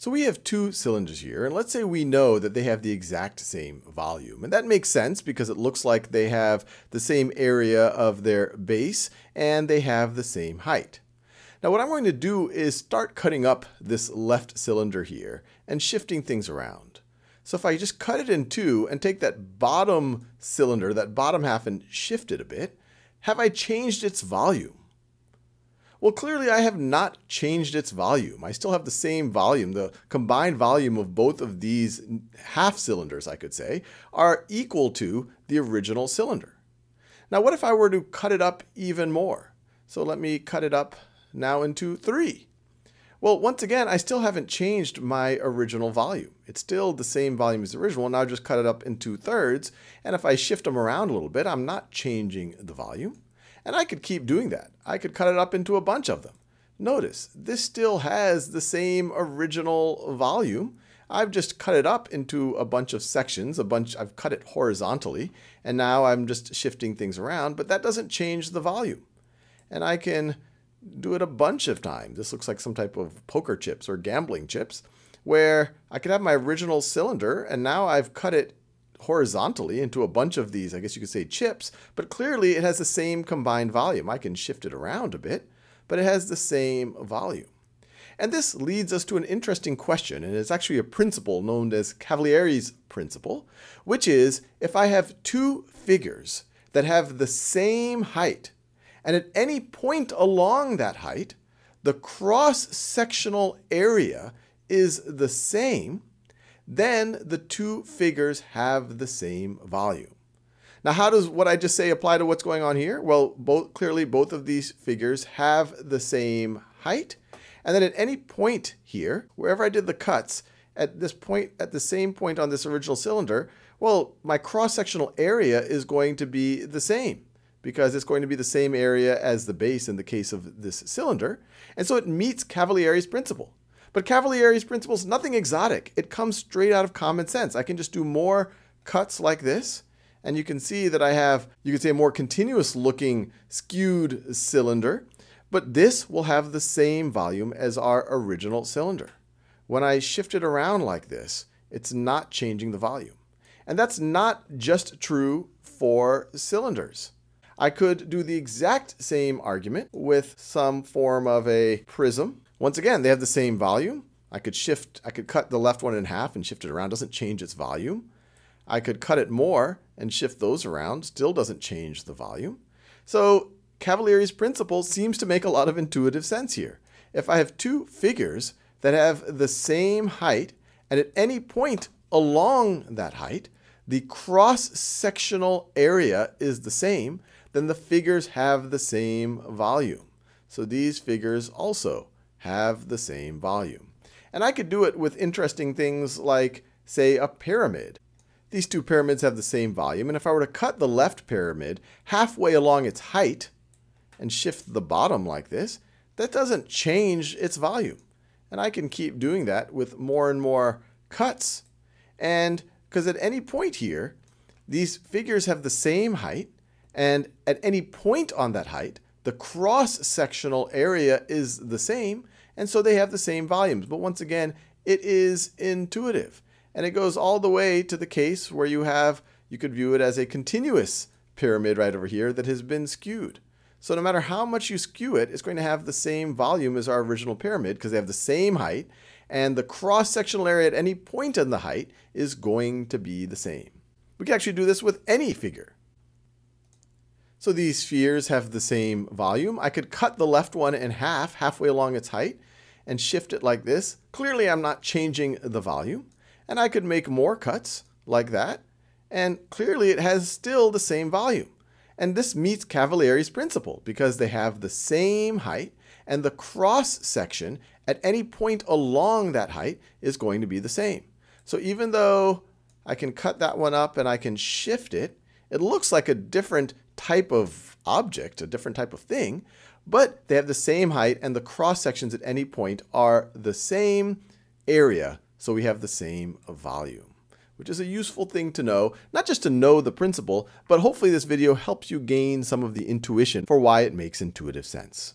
So we have two cylinders here, and let's say we know that they have the exact same volume. And that makes sense because it looks like they have the same area of their base and they have the same height. Now what I'm going to do is start cutting up this left cylinder here and shifting things around. So if I just cut it in two and take that bottom cylinder, that bottom half, and shift it a bit, have I changed its volume? Well, clearly I have not changed its volume. I still have the same volume. The combined volume of both of these half cylinders, I could say, are equal to the original cylinder. Now, what if I were to cut it up even more? So let me cut it up now into three. Well, once again, I still haven't changed my original volume. It's still the same volume as the original. Now I've just cut it up in 2/3. And if I shift them around a little bit, I'm not changing the volume. And I could keep doing that. I could cut it up into a bunch of them. Notice, this still has the same original volume. I've just cut it up into a bunch of sections, I've cut it horizontally, and now I'm just shifting things around, but that doesn't change the volume. And I can do it a bunch of times. This looks like some type of poker chips or gambling chips, where I could have my original cylinder, and now I've cut it horizontally into a bunch of these, I guess you could say chips, but clearly it has the same combined volume. I can shift it around a bit, but it has the same volume. And this leads us to an interesting question, and it's actually a principle known as Cavalieri's principle, which is if I have two figures that have the same height, and at any point along that height, the cross-sectional area is the same, then the two figures have the same volume. Now, how does what I just say apply to what's going on here? Well, clearly both of these figures have the same height. And then at any point here, wherever I did the cuts, at the same point on this original cylinder, well, my cross-sectional area is going to be the same, because it's going to be the same area as the base in the case of this cylinder. And so it meets Cavalieri's principle. But Cavalieri's principle is nothing exotic. It comes straight out of common sense. I can just do more cuts like this, and you can see that I have, you could say, a more continuous looking skewed cylinder, but this will have the same volume as our original cylinder. When I shift it around like this, it's not changing the volume. And that's not just true for cylinders. I could do the exact same argument with some form of a prism. Once again, they have the same volume. I could cut the left one in half and shift it around. Doesn't change its volume. I could cut it more and shift those around. Still doesn't change the volume. So Cavalieri's principle seems to make a lot of intuitive sense here. If I have two figures that have the same height, and at any point along that height, the cross-sectional area is the same, then the figures have the same volume. So these figures also have the same volume. And I could do it with interesting things like, say, a pyramid. These two pyramids have the same volume, and if I were to cut the left pyramid halfway along its height and shift the bottom like this, that doesn't change its volume. And I can keep doing that with more and more cuts. And because at any point here, these figures have the same height, and at any point on that height, the cross-sectional area is the same, and so they have the same volumes. But once again, it is intuitive. And it goes all the way to the case where you could view it as a continuous pyramid right over here that has been skewed. So no matter how much you skew it, it's going to have the same volume as our original pyramid because they have the same height, and the cross-sectional area at any point in the height is going to be the same. We can actually do this with any figure. So these spheres have the same volume. I could cut the left one in half, halfway along its height, and shift it like this. Clearly, I'm not changing the volume. And I could make more cuts like that. And clearly, it has still the same volume. And this meets Cavalieri's principle because they have the same height, and the cross section at any point along that height is going to be the same. So even though I can cut that one up and I can shift it, it looks like a different type of object, a different type of thing, but they have the same height and the cross sections at any point are the same area, so we have the same volume, which is a useful thing to know, not just to know the principle, but hopefully this video helps you gain some of the intuition for why it makes intuitive sense.